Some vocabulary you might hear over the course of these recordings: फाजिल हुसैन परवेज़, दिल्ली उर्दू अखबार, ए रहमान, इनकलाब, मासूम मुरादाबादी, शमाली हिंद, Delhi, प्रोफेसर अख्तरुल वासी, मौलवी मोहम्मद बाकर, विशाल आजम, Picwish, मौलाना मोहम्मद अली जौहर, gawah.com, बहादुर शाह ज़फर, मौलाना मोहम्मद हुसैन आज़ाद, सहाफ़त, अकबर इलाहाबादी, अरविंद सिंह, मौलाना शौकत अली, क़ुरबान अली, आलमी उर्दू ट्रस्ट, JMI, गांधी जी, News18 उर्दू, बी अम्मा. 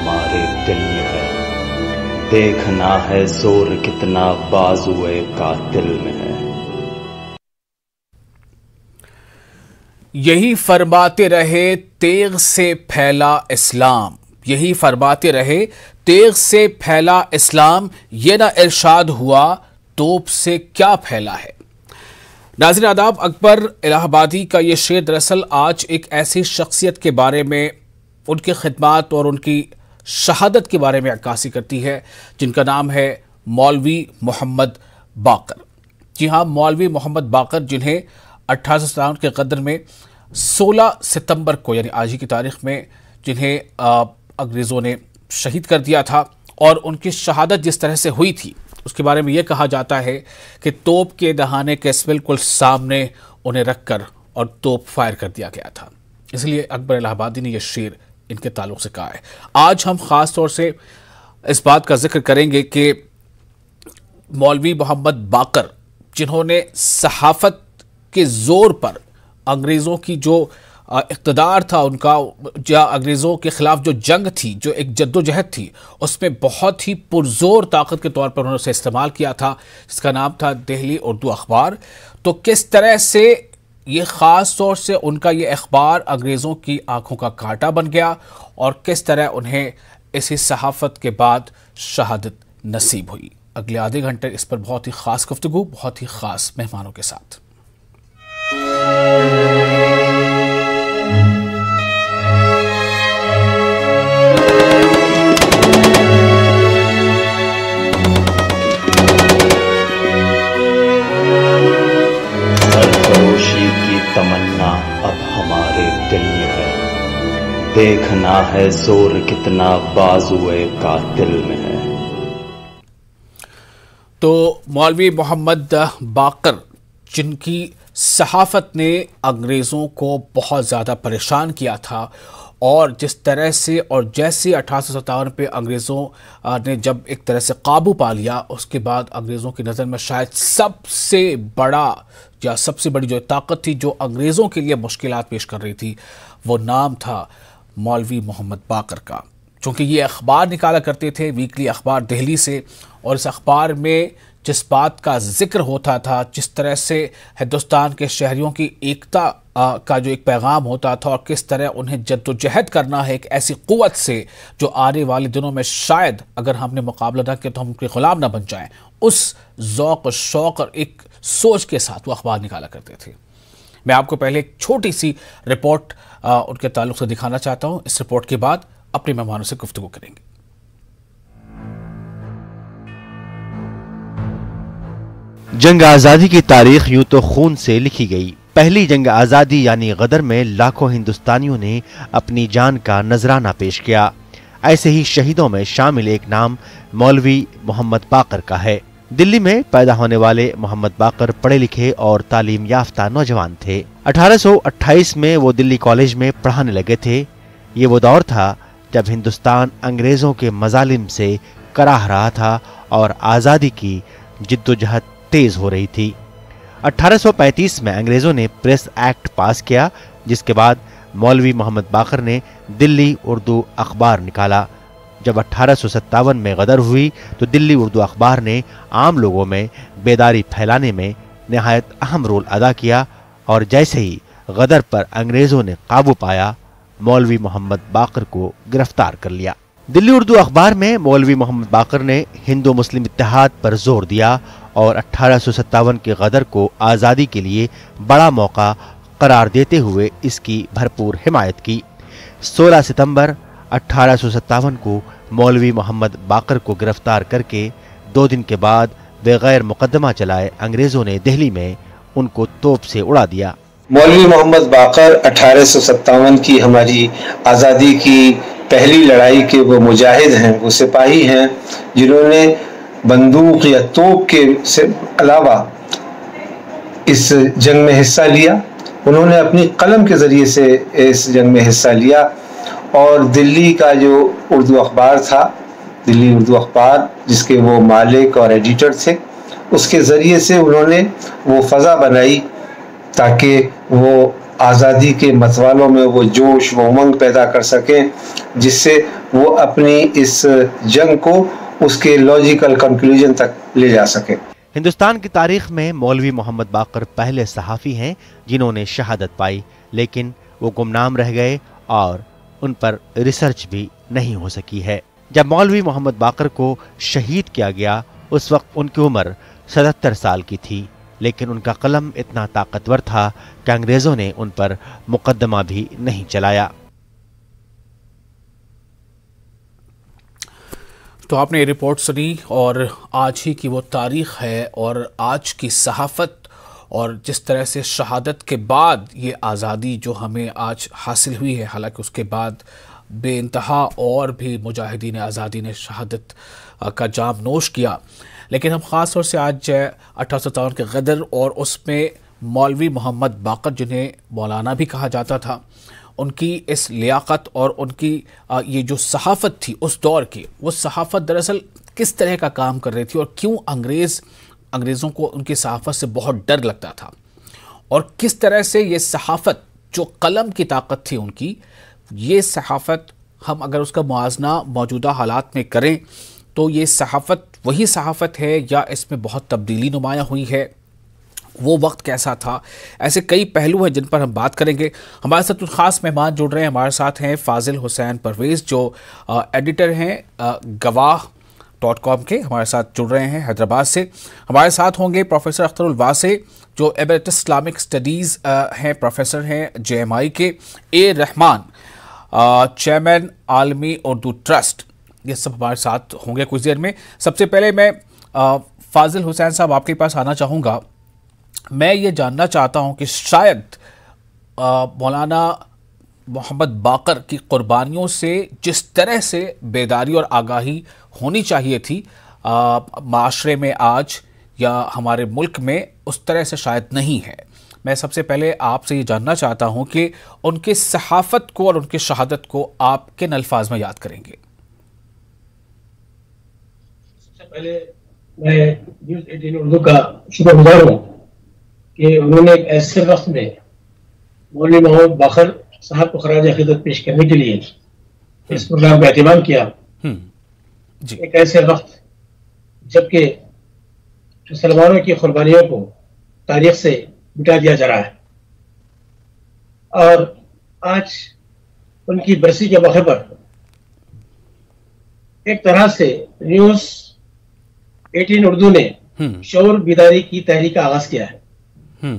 हमारे दिल में है, देखना है जोर कितना बाजुए कातिल में है। यही फरमाते रहे तेग से फैला इस्लाम, यही फरमाते रहे तेग से फैला इस्लाम, ये ना इरशाद हुआ तोप से क्या फैला है। नाज़रीन आदाब, अकबर इलाहाबादी का ये शेर दरअसल आज एक ऐसी शख्सियत के बारे में, उनकी खिदमत और उनकी शहादत के बारे में अक्कासी करती है जिनका नाम है मौलवी मोहम्मद बाकर। जी हाँ, मौलवी मोहम्मद बाकर, जिन्हें 1857 के क़दर में 16 सितंबर को यानी आज ही की तारीख़ में जिन्हें अंग्रेज़ों ने शहीद कर दिया था, और उनकी शहादत जिस तरह से हुई थी उसके बारे में ये कहा जाता है कि तोप के दहाने के बिल्कुल सामने उन्हें रखकर और तोप फायर कर दिया गया था। इसलिए अकबर इलाहाबादी ने यह शेर इनके ताल्लुक़ से कहा है। आज हम ख़ास तौर से इस बात का जिक्र करेंगे कि मौलवी मोहम्मद बाकर, जिन्होंने सहाफ़त के ज़ोर पर अंग्रेज़ों की जो इक़्तिदार था उनका, या अंग्रेज़ों के ख़िलाफ़ जो जंग थी, जो एक जद्दोजहद थी, उसमें बहुत ही पुरज़ोर ताकत के तौर पर उन्होंने उसे इस्तेमाल किया था, जिसका नाम था दिल्ली उर्दू अखबार। तो किस तरह से ये ख़ास तौर से उनका ये अखबार अंग्रेज़ों की आँखों का कांटा बन गया, और किस तरह उन्हें इसी सहाफ़त के बाद शहादत नसीब हुई। अगले आधे घंटे इस पर बहुत ही ख़ास गुफ्तगू, बहुत ही ख़ास मेहमानों के साथ। तमन्ना अब हमारे दिल में है, देखना है जोर कितना बाजुए कातिल में है। तो मौलवी मोहम्मद बाकर, जिनकी सहाफ़त ने अंग्रेज़ों को बहुत ज़्यादा परेशान किया था, और जिस तरह से और जैसे 1857 पे अंग्रेज़ों ने जब एक तरह से काबू पा लिया, उसके बाद अंग्रेज़ों की नज़र में शायद सबसे बड़ा या सबसे बड़ी जो ताकत थी जो अंग्रेज़ों के लिए मुश्किलात पेश कर रही थी, वो नाम था मौलवी मोहम्मद बाकर का। चूँकि ये अखबार निकाला करते थे, वीकली अखबार दिल्ली से, और इस अखबार में जिस बात का जिक्र होता था, जिस तरह से हिंदुस्तान के शहरियों की एकता का जो एक पैगाम होता था, और किस तरह उन्हें जद्दोजहद करना है एक ऐसी क़ुव्वत से जो आने वाले दिनों में शायद अगर हमने मुकाबला ना किया तो हम उनके ग़ुलाम ना बन जाएं, उस ज़ौक़ और शौक़ और एक सोच के साथ वो अखबार निकाला करते थे। मैं आपको पहले एक छोटी सी रिपोर्ट उनके ताल्लुक़ से दिखाना चाहता हूँ। इस रिपोर्ट के बाद अपने मेहमानों से गुफ्तगू करेंगे। जंग आज़ादी की तारीख यूँ तो खून से लिखी गई। पहली जंग आज़ादी यानी गदर में लाखों हिंदुस्तानियों ने अपनी जान का नजराना पेश किया। ऐसे ही शहीदों में शामिल एक नाम मौलवी मोहम्मद बाकर का है। दिल्ली में पैदा होने वाले मोहम्मद बाकर पढ़े लिखे और तालीम याफ्ता नौजवान थे। 1828 में वो दिल्ली कॉलेज में पढ़ाने लगे थे। ये वो दौर था जब हिंदुस्तान अंग्रेज़ों के मजालिम से कराह रहा था और आज़ादी की जिद्दोजहद तेज हो रही थी। 1835 में अंग्रेज़ों ने प्रेस एक्ट पास किया, जिसके बाद मौलवी मोहम्मद बाकर ने दिल्ली उर्दू अखबार निकाला। जब 1857 में गदर हुई तो दिल्ली उर्दू अखबार ने आम लोगों में बेदारी फैलाने में नहायत अहम रोल अदा किया, और जैसे ही गदर पर अंग्रेज़ों ने काबू पाया, मौलवी मोहम्मद बाकर को गिरफ्तार कर लिया। दिल्ली उर्दू अखबार में मौलवी मोहम्मद बाकर ने हिंदू मुस्लिम इत्तेहाद पर जोर दिया और 1857 के गदर को आज़ादी के लिए बड़ा मौका करार देते हुए इसकी भरपूर हिमायत की। 16 सितंबर 1857 को मौलवी मोहम्मद बाकर को गिरफ्तार करके 2 दिन के बाद बगैर मुकदमा चलाए अंग्रेज़ों ने दिल्ली में उनको तोप से उड़ा दिया। मौलवी मोहम्मद बाकर 1857 की हमारी आज़ादी की पहली लड़ाई के वो मुजाहिद हैं, वो सिपाही हैं जिन्होंने बंदूक या तोप के अलावा इस जंग में हिस्सा लिया। उन्होंने अपनी कलम के ज़रिए से इस जंग में हिस्सा लिया, और दिल्ली का जो उर्दू अखबार था, दिल्ली उर्दू अखबार जिसके वो मालिक और एडिटर थे, उसके ज़रिए से उन्होंने वो फ़ज़ा बनाई ताकि वो आज़ादी के मतवालों में वो जोश व उमंग पैदा कर सकें, जिससे वो अपनी इस जंग को उसके लॉजिकल कंक्लूजन तक ले जा सके। हिंदुस्तान की तारीख में मौलवी मोहम्मद बाकर पहले सहाफ़ी हैं जिन्होंने शहादत पाई, लेकिन वो गुमनाम रह गए और उन पर रिसर्च भी नहीं हो सकी है। जब मौलवी मोहम्मद बाकर को शहीद किया गया उस वक्त उनकी उम्र 77 साल की थी, लेकिन उनका कलम इतना ताकतवर था कि अंग्रेज़ों ने उन पर मुकदमा भी नहीं चलाया। तो आपने रिपोर्ट सुनी और आज ही की वो तारीख़ है और आज की सहाफ़त और जिस तरह से शहादत के बाद ये आज़ादी जो हमें आज हासिल हुई है, हालांकि उसके बाद बेइंतहा और भी मुजाहिदीन आज़ादी ने शहादत का जाम नोश किया, लेकिन हम ख़ास तौर से आज 1857 के गदर और उसमें मौलवी मोहम्मद बाकर, जिन्हें मौलाना भी कहा जाता था, उनकी इस लियाकत और उनकी ये जो सहाफ़त थी उस दौर की, वो सहाफ़त दरअसल किस तरह का काम कर रही थी और क्यों अंग्रेज़ों को उनकी सहाफ़त से बहुत डर लगता था और किस तरह से ये सहाफ़त जो कलम की ताकत थी उनकी, ये सहाफ़त हम अगर उसका मुआजना मौजूदा हालात में करें तो ये सहाफ़त वही सहाफ़त है या इसमें बहुत तब्दीली नुमाया हुई है, वो वक्त कैसा था, ऐसे कई पहलू हैं जिन पर हम बात करेंगे। हमारे साथ कुछ ख़ास मेहमान जुड़ रहे हैं। हमारे साथ हैं फाजिल हुसैन परवेज़ जो एडिटर हैं gawah.com के, हमारे साथ जुड़ रहे हैं हैदराबाद से। हमारे साथ होंगे प्रोफेसर अख्तरुल वासी जो एमेरिटस इस्लामिक स्टडीज़ हैं, प्रोफेसर हैं JMI के। ए रहमान चेयरमैन आलमी उर्दू ट्रस्ट, ये सब हमारे साथ होंगे कुछ देर में। सबसे पहले मैं फाजिल हुसैन साहब आपके पास आना चाहूँगा। मैं ये जानना चाहता हूँ कि शायद मौलाना मोहम्मद बाकर की कुर्बानियों से जिस तरह से बेदारी और आगाही होनी चाहिए थी माशरे में आज या हमारे मुल्क में, उस तरह से शायद नहीं है। मैं सबसे पहले आपसे ये जानना चाहता हूँ कि उनके सहाफ़त को और उनकी शहादत को आप किन अल्फाज में याद करेंगे। सबसे पहले मैं News18 उर्दू का शुक्रगुजार हूँ कि उन्होंने एक ऐसे वक्त में मौलवी मोहम्मद बाकर साहब को ख़राज-ए-अक़ीदत पेश करने के लिए इस प्रोग्राम का एहतमाम किया। एक ऐसे वक्त जबकि मुसलमानों की कुर्बानियों को तारीख से मिटा दिया जा रहा है और आज उनकी बरसी के मौके पर एक तरह से News18 उर्दू ने शऊर बिदारी की तहरीक का आगाज किया है।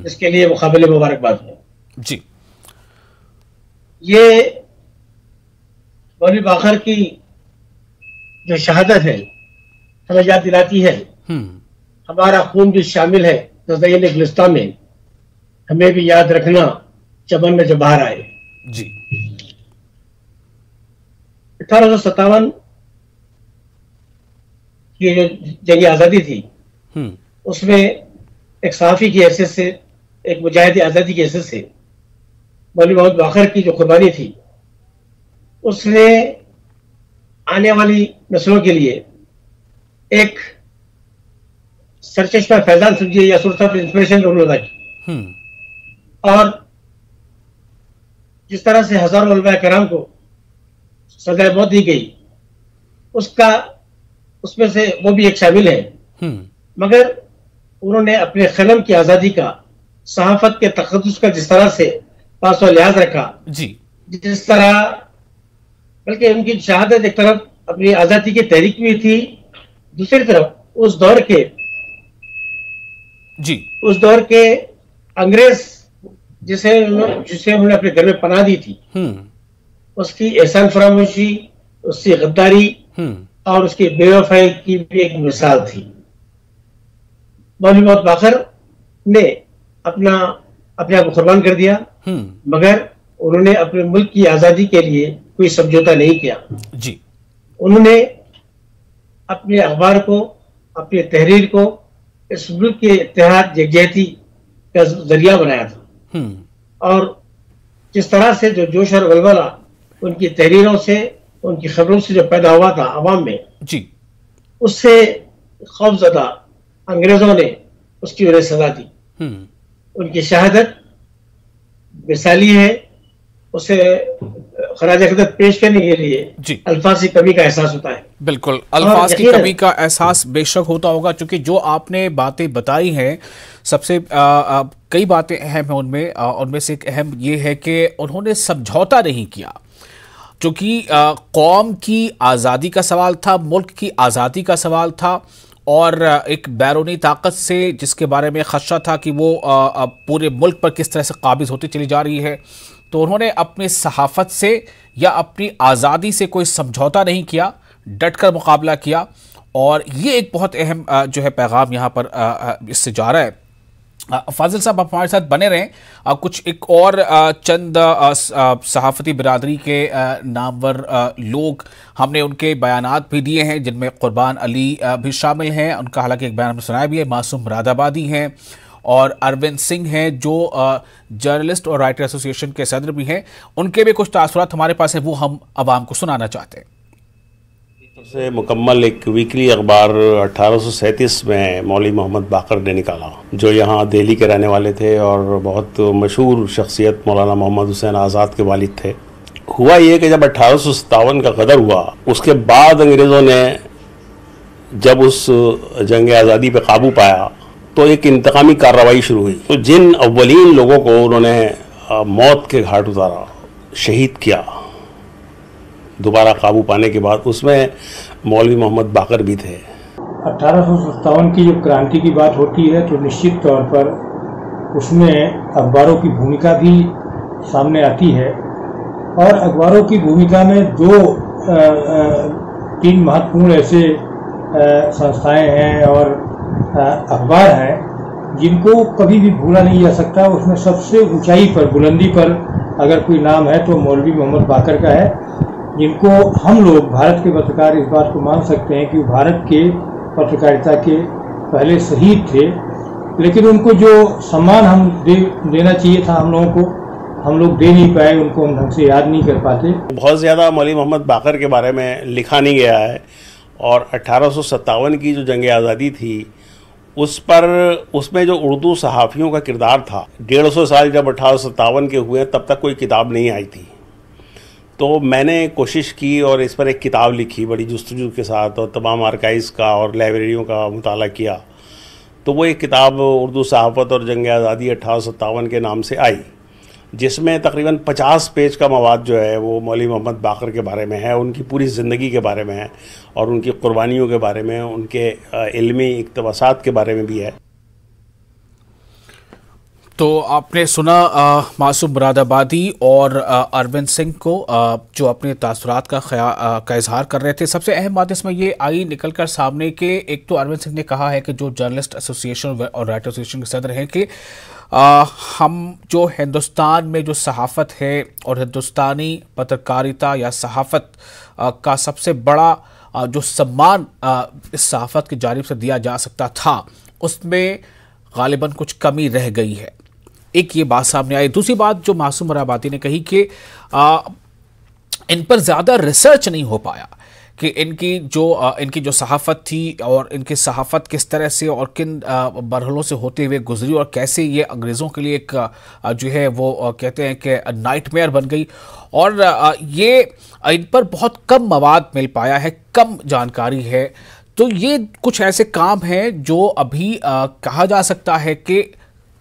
इसके लिए वो काबिल मुबारकबाद है जी। ये मौलवी बाकर की जो शहादत है हमें याद दिलाती है, हमारा खून जो शामिल है ग़ुलिस्तां में, हमें भी याद रखना चमन में जब बाहर आए जी। 1857 की जो जंग आज़ादी थी उसमें एक सहाफ़ी की हैसियत से, एक मुजाहिद आज़ादी की हैसियत से मौलवी मोहम्मद बाकर की जो कुर्बानी थी उसने आने वाली नस्लों के लिए एक सरचश्मा फैजान समझिए या सोर्स ऑफ इंस्पिरेशन रोल अदा की। और जिस तरह से हज़ारों उलमा कराम को सजाए मौत दी गई उसका उसमें से वो भी एक शामिल है, मगर उन्होंने अपने कलम की आज़ादी का, सहाफ़त के तक़द्दुस का जिस तरह से पास और लिहाज रखा जी, जिस तरह बल्कि उनकी शहादत एक तरफ अपनी आज़ादी की तहरीक में थी, दूसरी तरफ उस दौर के जी अंग्रेज जिसे उन्होंने अपने घर में पनाह दी थी उसकी एहसान फरामोशी, उसकी गद्दारी और उसकी बेवफाई की भी एक मिसाल थी। मौलवी मोहम्मद बाकर ने अपने आप को कुर्बान कर दिया, मगर उन्होंने अपने मुल्क की आज़ादी के लिए कोई समझौता नहीं किया जी। उन्होंने अपने अखबार को, अपने तहरीर को इस मुल्क के इत्तेहाद यकजहती का जरिया बनाया था और जिस तरह से जो जोश और वलवला उनकी तहरीरों से, उनकी खबरों से जो पैदा हुआ था आवाम में जी, उससे खौफजदा अंग्रेजों ने उसकी उन्हें सजा दी। उनकी शहादत मिसाली है उसे खराज अखदत पेश करने के लिए अल्फाज की कमी का एहसास होता है। बिल्कुल, अल्फाज की कमी का एहसास बेशक होता होगा, क्योंकि जो आपने बातें बताई हैं सबसे कई बातें अहम हैं। उनमें से एक अहम ये है कि उन्होंने समझौता नहीं किया, क्योंकि कौम की आज़ादी का सवाल था, मुल्क की आज़ादी का सवाल था, और एक बैरूनी ताकत से जिसके बारे में खदशा था कि वो पूरे मुल्क पर किस तरह से काबिज़ होती चली जा रही है। तो उन्होंने अपने सहाफ़त से या अपनी आज़ादी से कोई समझौता नहीं किया, डट कर मुकाबला किया, और ये एक बहुत अहम जो है पैगाम यहाँ पर इससे जा रहा है। फाजिल साहब, आप हमारे साथ बने रहें। कुछ एक और चंद सहाफ़ती बिरादरी के नामवर लोग, हमने उनके बयानात भी दिए हैं जिनमें क़ुरबान अली भी शामिल हैं, उनका हालांकि एक बयान हमने सुनाया भी है। मासूम मुरादाबादी हैं और अरविंद सिंह हैं जो जर्नलिस्ट और राइटर एसोसिएशन के सदर भी हैं। उनके भी कुछ तासुरात हमारे पास हैं, वो हम आवाम को सुनाना चाहते हैं। से मुकम्मल एक वीकली अखबार 1837 में मौलवी मोहम्मद बाकर ने निकाला, जो यहाँ दिल्ली के रहने वाले थे और बहुत मशहूर शख्सियत मौलाना मोहम्मद हुसैन आज़ाद के वालिद थे। हुआ ये कि जब 1857 का ग़दर हुआ, उसके बाद अंग्रेज़ों ने जब उस जंग आज़ादी पर काबू पाया तो एक इंतकामी कार्रवाई शुरू हुई। तो जिन अव्वलीन लोगों को उन्होंने मौत के घाट उतारा, शहीद किया, दोबारा काबू पाने के बाद, उसमें मौलवी मोहम्मद बाकर भी थे। 1857 की जब क्रांति की बात होती है तो निश्चित तौर पर उसमें अखबारों की भूमिका भी सामने आती है, और अखबारों की भूमिका में तीन महत्वपूर्ण ऐसे संस्थाएं हैं और अखबार हैं जिनको कभी भी भूला नहीं जा सकता। उसमें सबसे ऊंचाई पर, बुलंदी पर अगर कोई नाम है तो मौलवी मोहम्मद बाकर का है, जिनको हम लोग भारत के पत्रकार इस बात को मान सकते हैं कि भारत के पत्रकारिता के पहले शहीद थे, लेकिन उनको जो सम्मान हम देना चाहिए था हम लोगों को, हम लोग दे नहीं पाए, उनको हम ढंग से याद नहीं कर पाते। बहुत ज़्यादा मौलवी मोहम्मद बाकर के बारे में लिखा नहीं गया है, और 1857 की जो जंग आज़ादी थी उसमें जो उर्दू सहाफ़ियों का किरदार था, 150 साल जब 1857 के हुए तब तक कोई किताब नहीं आई थी, तो मैंने कोशिश की और इस पर एक किताब लिखी बड़ी जुस्तजू के साथ, और तमाम आर्काइव्स का और लाइब्रेरियों का मुताला किया, तो वो एक किताब उर्दू सहाफ़त और जंग आज़ादी 1857 के नाम से आई, जिसमें तकरीबन 50 पेज का मवाद जो है वो मौलवी मोहम्मद बाकर के बारे में है, उनकी पूरी ज़िंदगी के बारे में है और उनकी क़ुर्बानियों के बारे में, उनके इल्मी इक़्तिबासात के बारे में भी है। तो आपने सुना मासूम मुरादाबादी और अरविंद सिंह को जो अपने तासुरात का इजहार कर रहे थे। सबसे अहम बात इसमें ये आई निकल कर सामने के, एक तो अरविंद सिंह ने कहा है कि जो जर्नलिस्ट एसोसिएशन और राइटर एसोसिएशन के सदर हैं कि हम जो हिंदुस्तान में जो सहाफ़त है और हिंदुस्तानी पत्रकारिता या सहाफ़त का सबसे बड़ा जो सम्मान इस सहाफ़त की जानिब से दिया जा सकता था उसमें गालिबन कुछ कमी रह गई है। एक ये बात सामने आई। दूसरी बात जो मासूम मुरादाबादी ने कही कि इन पर ज़्यादा रिसर्च नहीं हो पाया कि इनकी जो सहाफ़त थी और इनकी सहाफ़त किस तरह से और किन मरहलों से होते हुए गुजरी और कैसे ये अंग्रेज़ों के लिए एक जो है वो कहते हैं कि नाइटमेयर बन गई, और ये इन पर बहुत कम मवाद मिल पाया है, कम जानकारी है। तो ये कुछ ऐसे काम हैं जो अभी कहा जा सकता है कि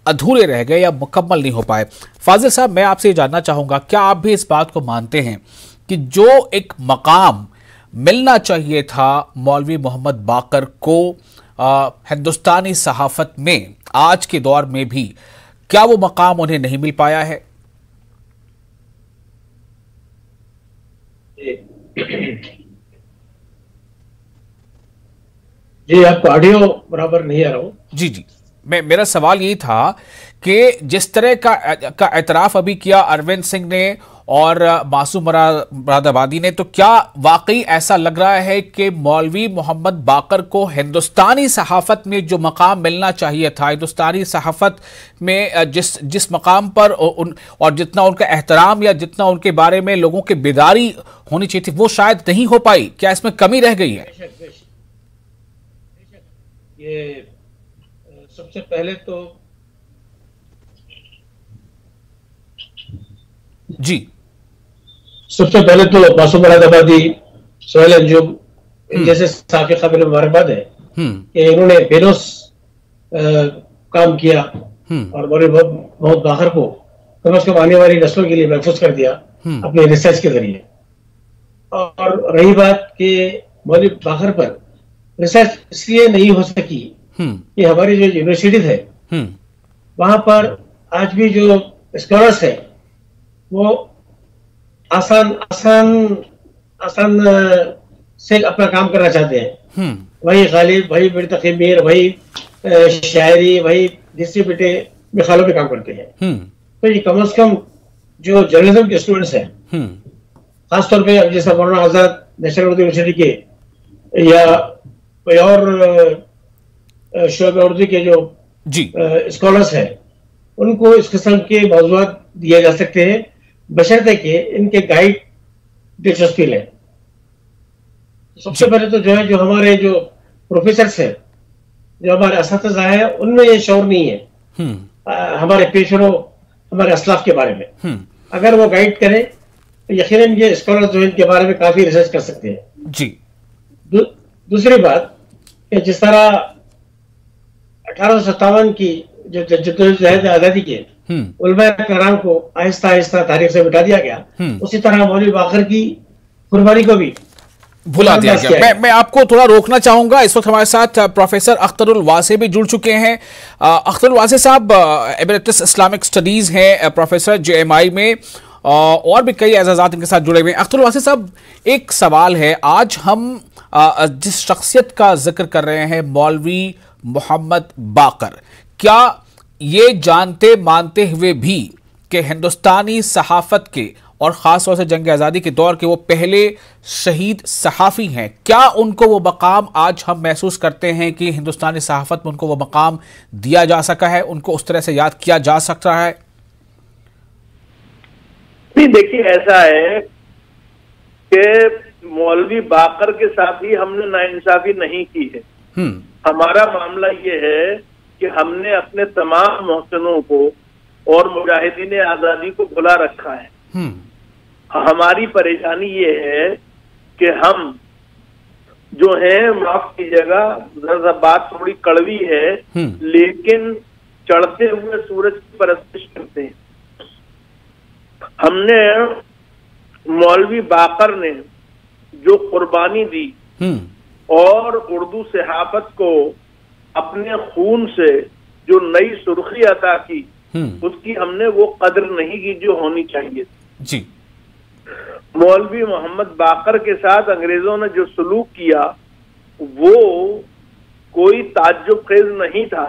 अधूरे रह गए या मुकम्मल नहीं हो पाए। फाजिल साहब, मैं आपसे ये जानना चाहूँगा, क्या आप भी इस बात को मानते हैं कि जो एक मकाम मिलना चाहिए था मौलवी मोहम्मद बाकर को हिंदुस्तानी सहाफ़त में आज के दौर में भी, क्या वो मकाम उन्हें नहीं मिल पाया है? जी, आपका ऑडियो बराबर नहीं आ रहा हो। जी जी, मेरा सवाल यही था कि जिस तरह का एतराफ़ अभी किया अरविंद सिंह ने और मासूम मुरादाबादी ने, तो क्या वाकई ऐसा लग रहा है कि मौलवी मोहम्मद बाकर को हिंदुस्तानी सहाफ़त में जो मकाम मिलना चाहिए था, हिंदुस्तानी सहाफ़त में जिस मकाम पर और जितना उनका एहतराम या जितना उनके बारे में लोगों की बेदारी होनी चाहिए थी वो शायद नहीं हो पाई? क्या इसमें कमी रह गई है? ये सबसे पहले तो जी सबसे पहले तो मासूम मुरादाबादी जैसे काबिल मुबारकबाद है कि इन्होंने बेरोस काम किया और मौलवी मोहम्मद बाकर को कम अज कम आने वाली नस्लों के लिए महफूज कर दिया अपने रिसर्च के जरिए। और रही बात कि मौलवी बाकर पर रिसर्च इसलिए नहीं हो सकी कि हमारी जो यूनिवर्सिटीज है वहां पर आज भी जो स्कॉलर्स है वो आसान आसान आसान से अपना काम करना चाहते हैं, वही गालिब, वही बिन तखमीर, वही शायरी, वही जिससे बेटे मिसालों पे काम करते हैं। तो ये कम अज कम जो जर्नलिज्म के स्टूडेंट्स हैं, खासतौर पे जैसे मौलाना आज़ाद नेशनल उर्दू यूनिवर्सिटी के या कोई और शोबे उर्दू के जो स्कॉलर्स हैं, उनको इस किस्म के मौजूद दिए जा सकते हैं बशर्ते कि इनके गाइड दिलचस्पी लें। सबसे पहले तो जो है जो हमारे जो प्रोफेसर्स हैं, जो हमारे असातिज़ा हैं, उनमें ये शौर नहीं है हमारे पेशरों, हमारे असलाफ के बारे में। अगर वो गाइड करें तो यकीनन ये स्कॉलर्स जो इनके बारे में काफी रिसर्च कर सकते हैं जी। दूसरी बात कि जिस तरह 1857 की जो जद्दोजहद आजादी के उलमाए कराम को आहिस्ता आहिस्ता तारीख से मिटा दिया गया, उसी तरह मौलवी बाकर की कुर्बानी को भी भुला दिया गया। मैं आपको थोड़ा रोकना चाहूंगा। इस वक्त हमारे साथ प्रोफेसर अख्तरुल वासी भी जुड़ चुके हैं। अख्तरुल वासी साहब एमेरिटस इस्लामिक स्टडीज हैं प्रोफेसर JMI में और भी कई एजाजात इनके साथ जुड़े हुए हैं। अख्तरुल वासी साहब, एक सवाल है, आज हम जिस शख्सियत का जिक्र कर रहे हैं मौलवी मोहम्मद बाकर, क्या ये जानते मानते हुए भी कि हिंदुस्तानी सहाफत के और ख़ास तौर से जंग आज़ादी के दौर के वो पहले शहीद सहाफ़ी हैं, क्या उनको वो मकाम आज हम महसूस करते हैं कि हिंदुस्तानी सहाफत में उनको वो मकाम दिया जा सका है, उनको उस तरह से याद किया जा सकता है? देखिए, ऐसा है कि मौलवी बाकर के साथ ही हमने नाइंसाफी नहीं की है। हमारा मामला ये है कि हमने अपने तमाम मोहसिनों को और मुजाहिदीन आज़ादी को भुला रखा है। हमारी परेशानी ये है कि हम जो हैं, माफ कीजिएगा जरा बात थोड़ी कड़वी है, लेकिन चढ़ते हुए सूरज की परस्तिश करते हैं। हमने मौलवी बाकर ने जो कुर्बानी दी और उर्दू सहाफत को अपने खून से जो नई सुर्खी अता की, उसकी हमने वो कदर नहीं की जो होनी चाहिए जी। मौलवी मोहम्मद बाकर के साथ अंग्रेजों ने जो सलूक किया वो कोई ताज्जुब खेज नहीं था।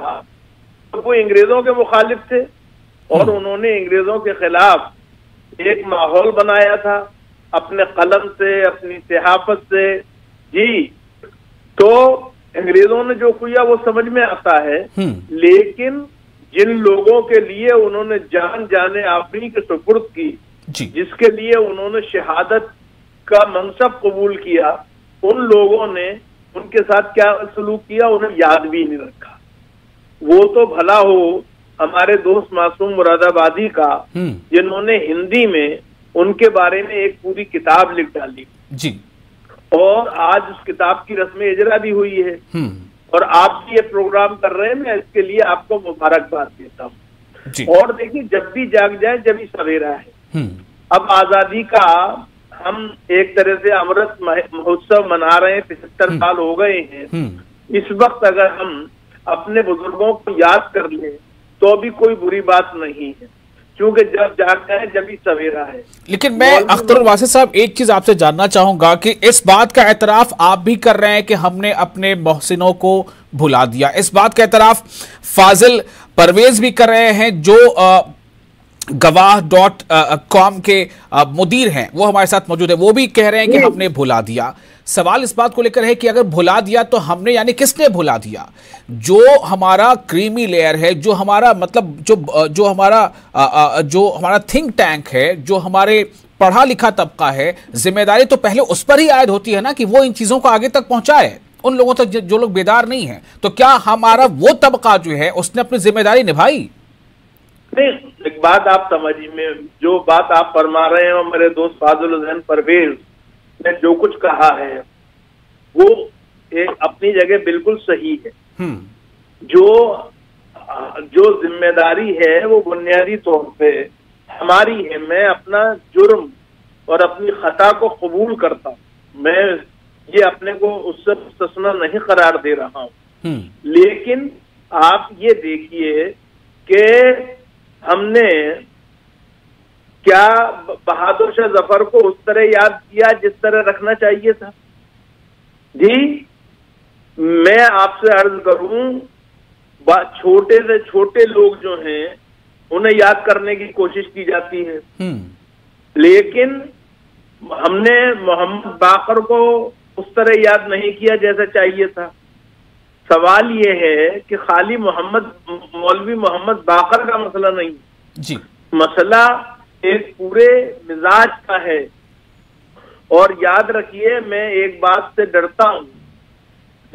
वो अंग्रेजों के मुखालिफ थे और उन्होंने अंग्रेजों के खिलाफ एक माहौल बनाया था अपने कलम से, अपनी सहाफत से जी। तो अंग्रेजों ने जो किया वो समझ में आता है, लेकिन जिन लोगों के लिए उन्होंने जान जाने अपनी के सुपुर्द की, जिसके लिए उन्होंने शहादत का मनसब कबूल किया, उन लोगों ने उनके साथ क्या सलूक किया उन्हें याद भी नहीं रखा। वो तो भला हो हमारे दोस्त मासूम मुरादाबादी का, जिन्होंने हिंदी में उनके बारे में एक पूरी किताब लिख डाली जी। और आज उस किताब की रस्म इजरा भी हुई है और आप भी ये प्रोग्राम कर रहे हैं, मैं इसके लिए आपको मुबारकबाद देता हूँ। और देखिए, जब भी जाग जाए जब भी सवेरा है। अब आजादी का हम एक तरह से अमृत महोत्सव मना रहे हैं, 75 साल हो गए हैं। इस वक्त अगर हम अपने बुजुर्गों को याद कर लें तो भी कोई बुरी बात नहीं है, क्योंकि जब जागता है जब ही सवेरा है। लेकिन मैं अख्तरुल वासी साहब एक चीज आपसे जानना चाहूंगा कि इस बात का एतराफ आप भी कर रहे हैं कि हमने अपने मोहसिनों को भुला दिया, इस बात का एतराफ फाजिल परवेज भी कर रहे हैं जो gawah.com के मुदीर हैं, वो हमारे साथ मौजूद है, वो भी कह रहे हैं कि हमने भुला दिया। सवाल इस बात को लेकर है कि अगर भुला दिया तो हमने यानी किसने भुला दिया? जो हमारा क्रीमी लेयर है, जो हमारा मतलब जो हमारा थिंक टैंक है, जो हमारे पढ़ा लिखा तबका है, जिम्मेदारी तो पहले उस पर ही आयद होती है ना कि वो इन चीज़ों को आगे तक पहुँचाए उन लोगों तक जो लोग बेदार नहीं हैं। तो क्या हमारा वो तबका जो है उसने अपनी जिम्मेदारी निभाई? नहीं, एक बात आप समझिए, मैं जो बात आप फरमा रहे हैं और मेरे दोस्त फाजिल हुसैन परवेज़ ने जो कुछ कहा है वो एक अपनी जगह बिल्कुल सही है। जो जिम्मेदारी है वो बुनियादी तौर पे हमारी है। मैं अपना जुर्म और अपनी खता को कबूल करता हूँ, मैं ये अपने को उससे मुस्तस्ना नहीं करार दे रहा हूँ, लेकिन आप ये देखिए कि हमने क्या बहादुर शाह ज़फर को उस तरह याद किया जिस तरह रखना चाहिए था जी। मैं आपसे अर्ज करूं, छोटे से छोटे लोग जो हैं उन्हें याद करने की कोशिश की जाती है, लेकिन हमने मोहम्मद बाकर को उस तरह याद नहीं किया जैसा चाहिए था। सवाल ये है कि खाली मौलवी मोहम्मद बाकर का मसला नहीं जी, मसला एक पूरे मिजाज का है। और याद रखिए, मैं एक बात से डरता हूँ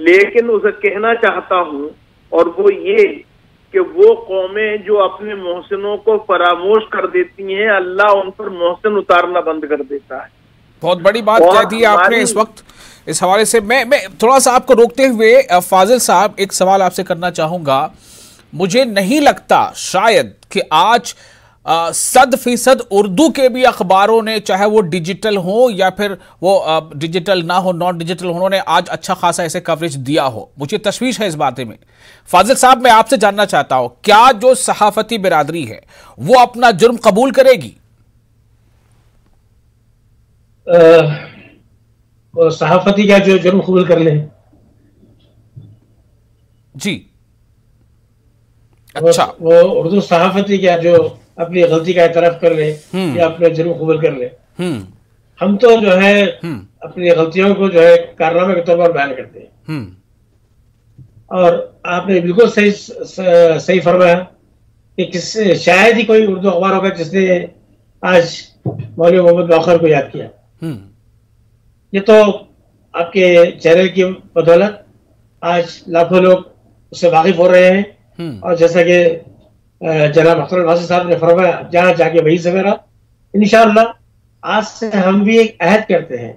लेकिन उसे कहना चाहता हूँ, और वो ये कि वो कौमें जो अपने मोहसिनों को फरामोश कर देती हैं, अल्लाह उन पर मोहसिन उतारना बंद कर देता है। बहुत बड़ी बात कह दी आपने इस वक्त इस हवाले से। मैं थोड़ा सा आपको रोकते हुए फाजिल साहब एक सवाल आपसे करना चाहूँगा। मुझे नहीं लगता शायद कि आज 100% उर्दू के भी अखबारों ने, चाहे वो डिजिटल हो या फिर वो डिजिटल ना हो, नॉन डिजिटल, उन्होंने आज अच्छा खासा ऐसे कवरेज दिया हो। मुझे तशवीश है इस बात में। फाजिल साहब, मैं आपसे जानना चाहता हूँ, क्या जो सहाफ़ती बिरादरी है वो अपना जुर्म कबूल करेगी? सहाफ़ती क्या जो जुर्म कबूल कर ले जी? अच्छा, वो उर्दू सहाफ़ती क्या जो अपनी गलती का एतराफ कर ले या अपने जुर्म कबूल कर ले? हम तो जो है अपनी गलतियों को जो है कारनामे के तौर पर बयान करते हैं। और आपने बिल्कुल सही फरमाया कि शायद ही कोई उर्दू अखबार होगा जिसने आज मौलवी मोहम्मद बाकर को याद किया। ये तो आपके चैनल की बदौलत आज लाखों लोग उससे वाकिफ हो रहे हैं। और जैसा कि जनाब अख्तरुल वासी साहब ने फरमाया, जहाँ जाके वही सवेरा। इंशाअल्लाह आज से हम भी एक अहद करते हैं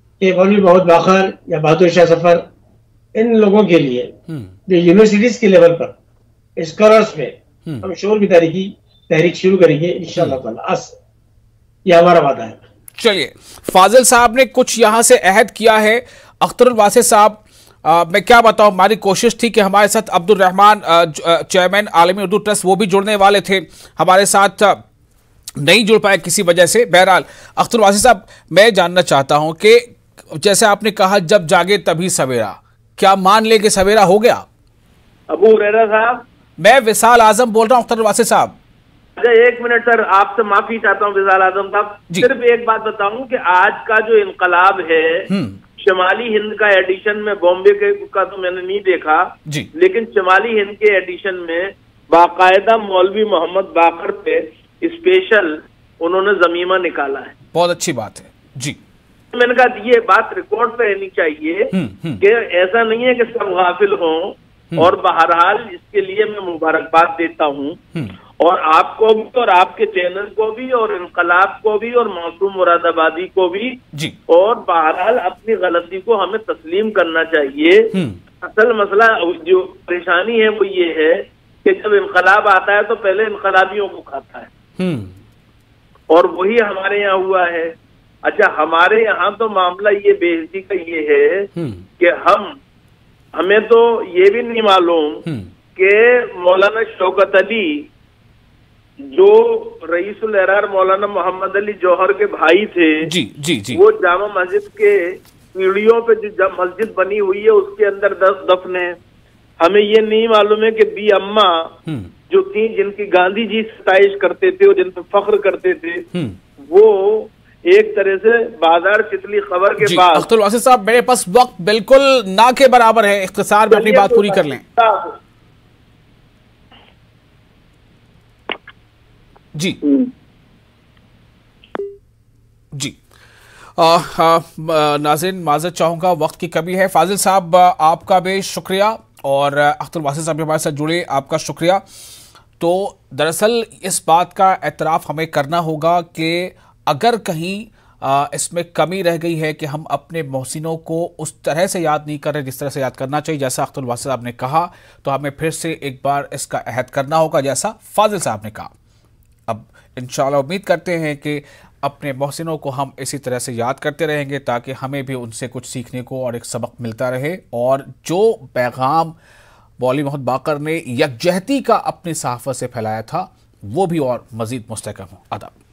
कि मौलवी मोहम्मद बाकर या बहादुर शाह ज़फर, इन लोगों के लिए जो यूनिवर्सिटीज के लेवल पर स्कॉलर्स में हम शोर की तहरीक शुरू करेंगे इंशाअल्लाह। आज यह हमारा वादा है। चलिए, फाजिल साहब ने कुछ यहाँ से अहद किया है। अख्तरुल वासी साहब, मैं क्या बताऊं, हमारी कोशिश थी कि हमारे साथ अब्दुल रहमान चेयरमैन आलमी उर्दू ट्रस्ट, वो भी जुड़ने वाले थे, हमारे साथ नहीं जुड़ पाए किसी वजह से। बहरहाल अख्तरुल वासी साहब, मैं जानना चाहता हूं कि जैसे आपने कहा जब जागे तभी सवेरा, क्या मान ले कि सवेरा हो गया? अबू हुरैरा साहब, मैं विशाल आजम बोल रहा हूँ। अख्तरुल वासी साहब, एक मिनट सर, आपसे माफी चाहता हूँ। विशाल आजम साहब, सिर्फ एक बात बताऊँ कि आज का जो इनकलाब है, शमाली हिंद का एडिशन में, बॉम्बे का तो मैंने नहीं देखा जी, लेकिन शमाली हिंद के एडिशन में बाकायदा मौलवी मोहम्मद बाकर पे स्पेशल उन्होंने जमीमा निकाला है। बहुत अच्छी बात है जी। मैंने कहा ये बात रिकॉर्ड पे रहनी चाहिए कि ऐसा नहीं है कि सब गाफिल हों। और बहरहाल इसके लिए मैं मुबारकबाद देता हूँ, और आपको भी और आपके चैनल को भी और इनकलाब को भी और मासूम मुरादाबादी को भी जी। और बहरहाल अपनी गलती को हमें तस्लीम करना चाहिए। असल मसला जो परेशानी है वो ये है कि जब इनकलाब आता है तो पहले इनकलाबियों को खाता है, और वही हमारे यहाँ हुआ है। अच्छा, हमारे यहाँ तो मामला ये बेइज्जती का ये है कि हमें तो ये भी नहीं मालूम कि मौलाना शौकत अली जो रईसुल एरार मौलाना मोहम्मद अली जौहर के भाई थे जी, जी, जी। वो जामा मस्जिद के सीढ़ियों पे जो मस्जिद बनी हुई है उसके अंदर 10 दफन है। हमें ये नहीं मालूम है कि बी अम्मा जो थी, जिनकी गांधी जी सताइश करते थे और जिन पर फख्र करते थे, वो एक तरह से बाजार चितली खबर के पास। अख्तरुल वासी साहब, मेरे पास वक्त बिल्कुल ना के बराबर है, इख्तिसार में अपनी बात पूरी कर लें जी। जी नाज़रीन, माज़रत चाहूँगा, वक्त की कमी है। फाजिल साहब, आपका भी शुक्रिया, और अख्तरुल वासी साहब हमारे साथ जुड़े, आपका शुक्रिया। तो दरअसल इस बात का एतराफ़ हमें करना होगा कि अगर कहीं इसमें कमी रह गई है कि हम अपने मोहसिनों को उस तरह से याद नहीं कर रहे जिस तरह से याद करना चाहिए। जैसा अख्तरुल वासी साहब ने कहा, तो हमें फिर से एक बार इसका अहद करना होगा, जैसा फाजिल साहब ने कहा। अब इंशाल्लाह उम्मीद करते हैं कि अपने मोहसिनों को हम इसी तरह से याद करते रहेंगे ताकि हमें भी उनसे कुछ सीखने को और एक सबक मिलता रहे। और जो पैगाम मौलवी मोहम्मद बाकर ने यकजहती का अपनी सहाफ़त से फैलाया था वो भी और मज़ीद मुस्तकम हो। आदाब।